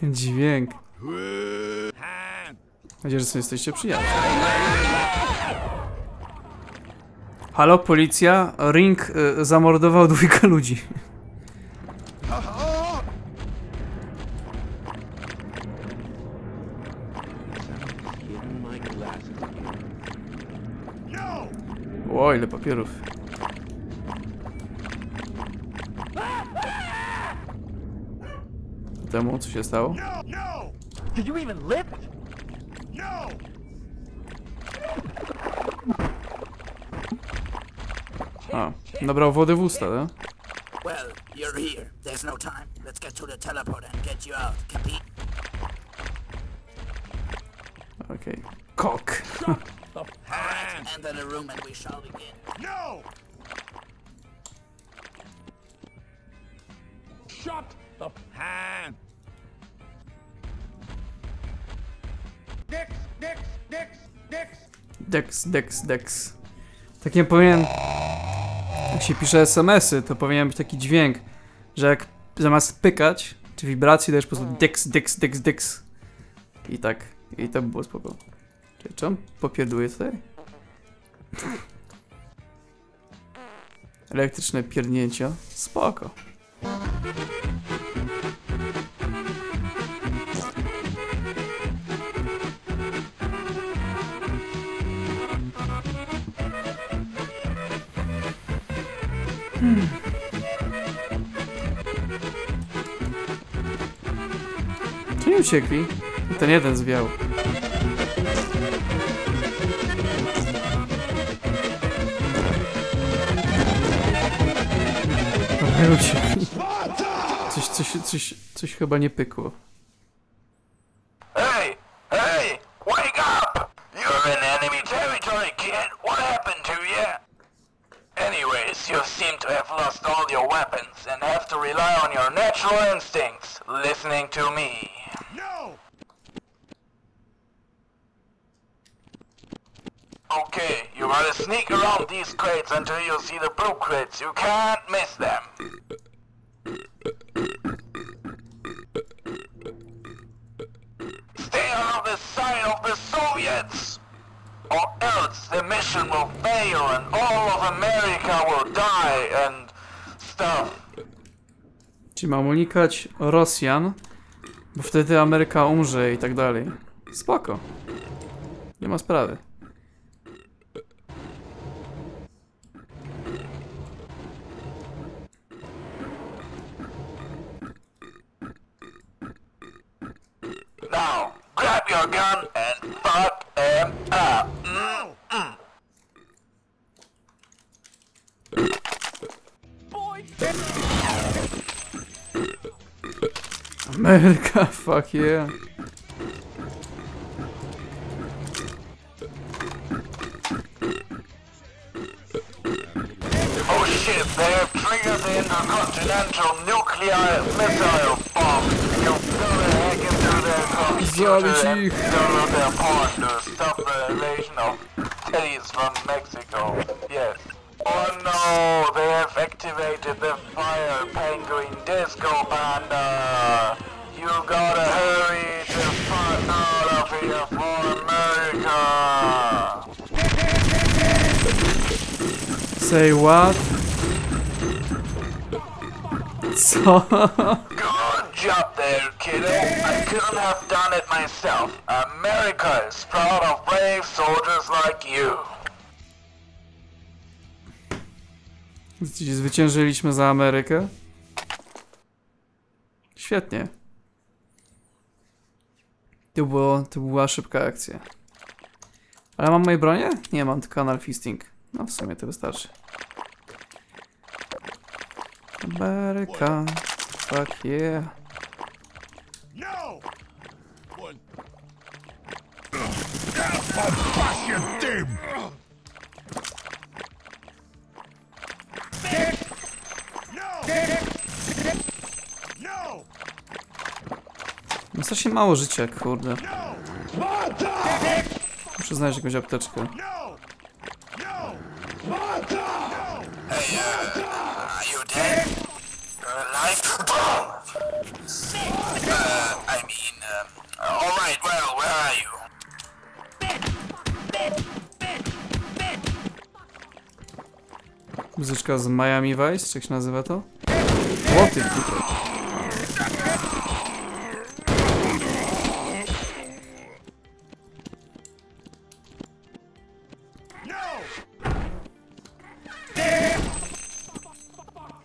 Ten dźwięk. Nadzieję, że sobie jesteście przyjaźni. Halo, policja. Ring zamordował dwójkę ludzi. O, ile papierów. Temu, co się stało? A, nabrał wody w usta, tak? Okej. Kok! Dex. Tak nie powinien. Jak się pisze SMS-y, to powinien być taki dźwięk, że jak zamiast pykać, czy wibracji, dajesz po prostu dex. I tak. I to by było spoko. Czyli co? Popierduje tutaj? Elektryczne pierdnięcia. Spoko. Czy nie uciekli? Ten jeden zwiał. Dobra, uciekli. Coś chyba nie pykło. Until you see the blue crates, you can't miss them. Stay out of the sight of the Soviets, or else the mission will fail and all of America will die and stuff. Czyli mam unikać Rosjan, bo wtedy Ameryka umrze i tak dalej. Spoko. Nie ma sprawy. Ameryka, fuck yeah. Oh shit, they have triggered the intercontinental nuclear missile bomb. You go the heck into their computer and download their porn to stop the invasion of teddies from Mexico. Yes. Oh no, they have activated the fire penguin disco panda. You gotta hurry the fuck out of here for America! Say what? So good job there, kiddo. I couldn't have done it myself. America is proud of brave soldiers like you. Zwyciężyliśmy za Amerykę? Świetnie. To była szybka akcja. Ale mam moje bronie? Nie, mam tylko anal fisting. No w sumie to wystarczy. Ameryka. Fuck yeah. No strasznie mało życia, kurde. Muszę znaleźć jakąś apteczkę. muzyczka z Miami Vice, jak się nazywa to? O ty dupę.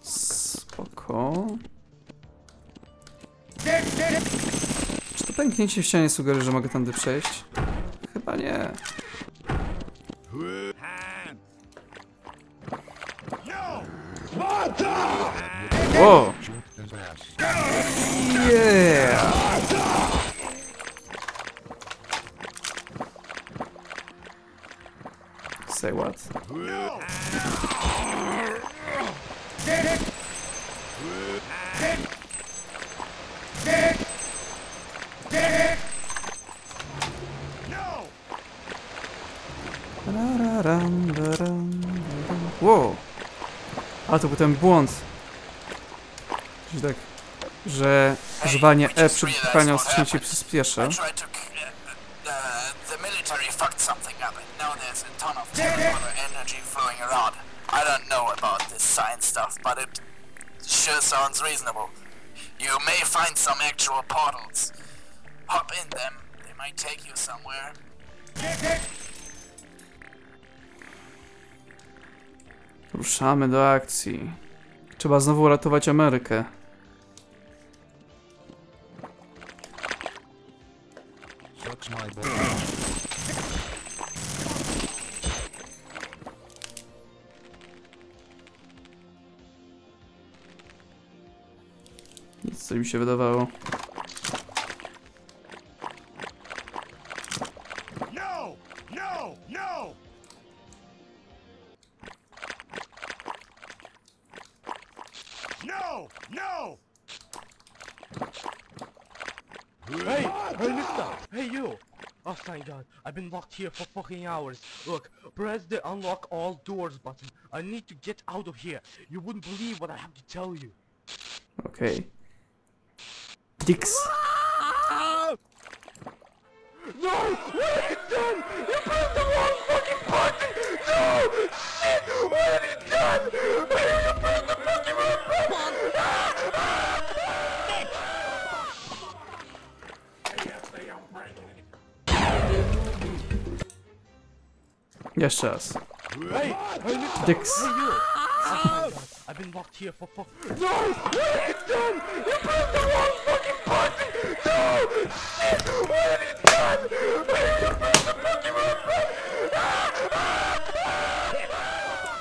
Spoko. Czy to pęknięcie w ścianie sugeruje, że mogę tędy przejść? Chyba nie. Wow. Yeah. Say what? Wow. A to był ten błąd. Czyli tak, że używanie E przy wypychaniu skrzynki przyspiesza. Ruszamy do akcji. Trzeba znowu uratować Amerykę. Nic, co mi się wydawało. I've been locked here for fucking hours. Look, press the unlock all doors button. I need to get out of here. You wouldn't believe what I have to tell you. Okay. Dicks. No! What have you done? You pressed the wrong fucking button! No! Shit! What have you done? Why did you press the fucking wrong button? Jeszcze raz. Dicks.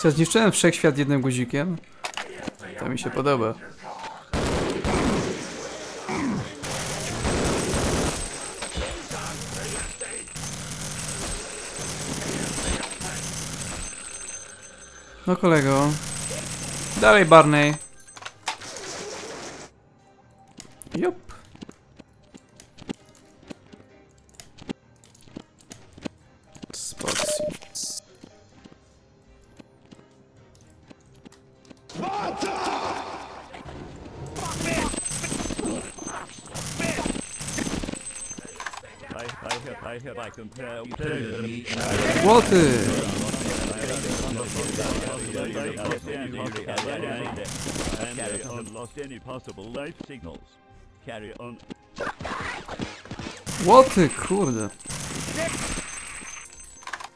Czy zniszczyłem wszechświat jednym guzikiem? To mi się podoba. No kolego. Dalej Barney. Jup. Sporcji. Łoty! Łoty, kurde.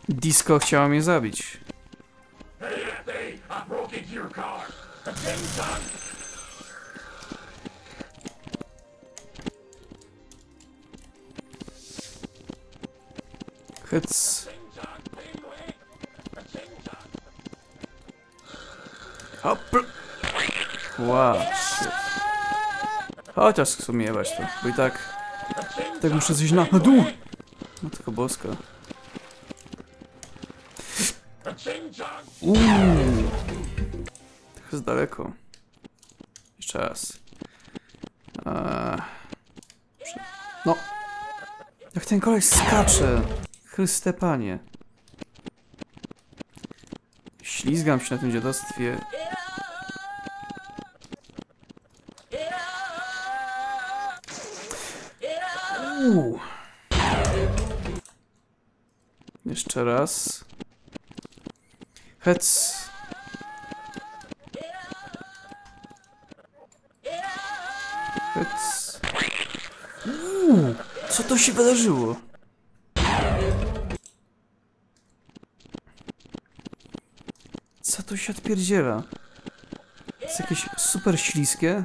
Disco chciało mnie zabić. Hyc. Hop! Wow, shit. Chociaż w sumie weź to, bo i tak... Tak muszę zejść na dół! No tylko boska. Trochę z daleko. Jeszcze raz. No! Jak ten koleś skacze! Chryste panie. Ślizgam się na tym dziadostwie. Jeszcze raz. Hec. Co to się wydarzyło? Co to się odpierdziela? Jest jakieś super śliskie?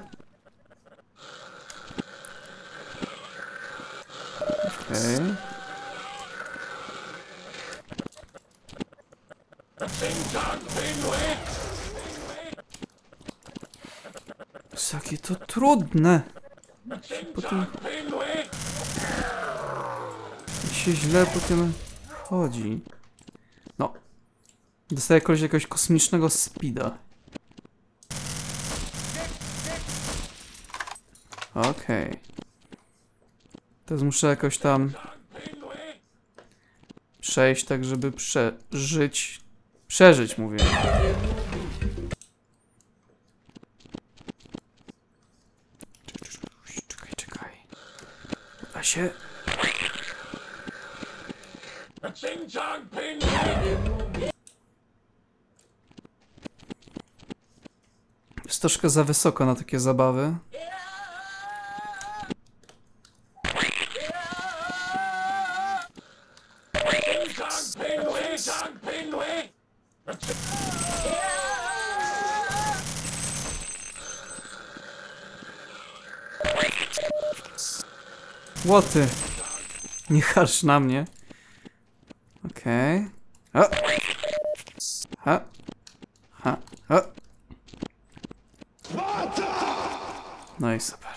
Okej. Jakie to trudne! Potem... się źle potem chodzi. No. Dostaję kogoś jakiegoś kosmicznego speeda. Okej. Teraz muszę jakoś tam przejść, tak żeby przeżyć. Przeżyć, mówię. Czekaj. A się... Jest troszkę za wysoko na takie zabawy. Łoty! Nie harcz na mnie. Okej. No i super.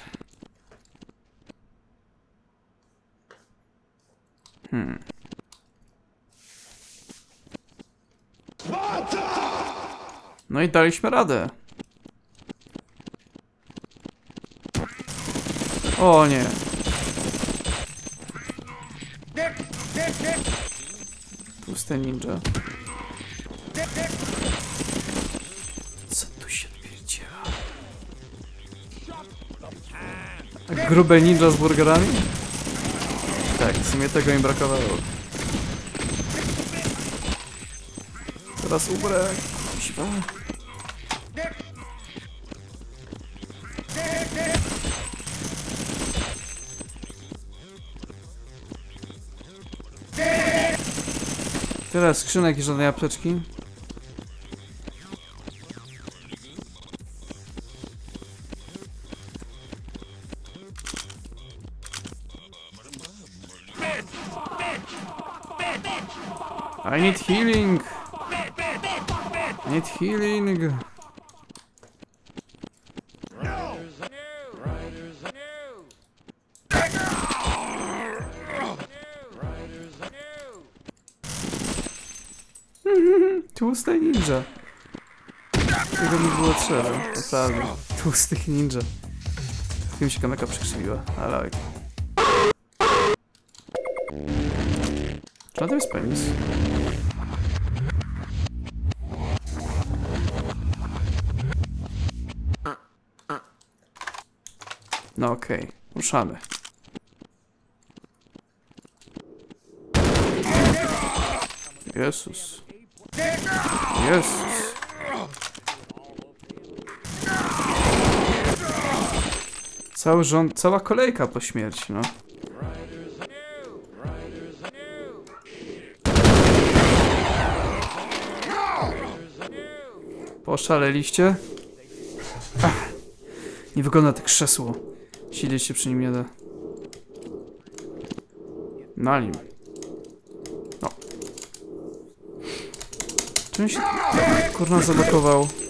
No i daliśmy radę. O nie. Puste ninja. Co tu się odpierdziela? Grube ninja z burgerami? Tak, w sumie tego im brakowało. Teraz ubrę. Kuźwa. Tyle skrzynek i żadnej apteczki. I need healing. I need healing. Tłustej ninja. Tego mi było trzeba. Naprawdę. Tłustych ninja. Tym się kamyka przykrzywiła. Ale oj. Czy na to jest penis? No okej. Ruszamy. Jezus. Jezus. Cały rząd, cała kolejka po śmierci, no. Poszaleliście? Ach, nie wygląda to krzesło. Siedzieć się przy nim nie da. Na nim. Czym się kurna zablokował?